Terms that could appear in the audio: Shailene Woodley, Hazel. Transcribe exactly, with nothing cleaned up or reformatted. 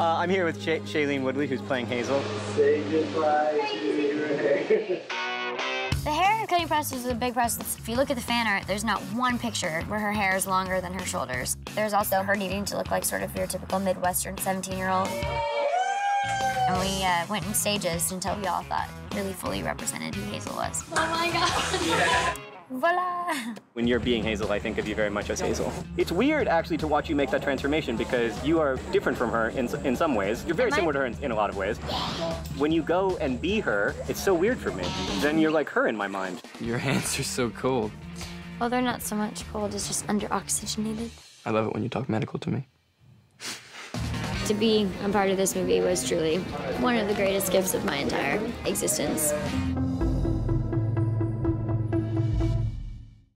Uh, I'm here with Sha Shailene Woodley, who's playing Hazel. Say goodbye to your hair. The hair cutting process is a big process. If you look at the fan art, there's not one picture where her hair is longer than her shoulders. There's also her needing to look like sort of your typical Midwestern seventeen-year-old. And we uh, went in stages until we all thought really fully represented who Hazel was. Oh my God. Yeah. Voila! When you're being Hazel, I think of you very much as Hazel. It's weird, actually, to watch you make that transformation because you are different from her in, in some ways. You're very Am similar I? to her in, in a lot of ways. When you go and be her, it's so weird for me. Then you're like her in my mind. Your hands are so cold. Well, they're not so much cold, it's just under-oxygenated. I love it when you talk medical to me. To be a part of this movie was truly one of the greatest gifts of my entire existence.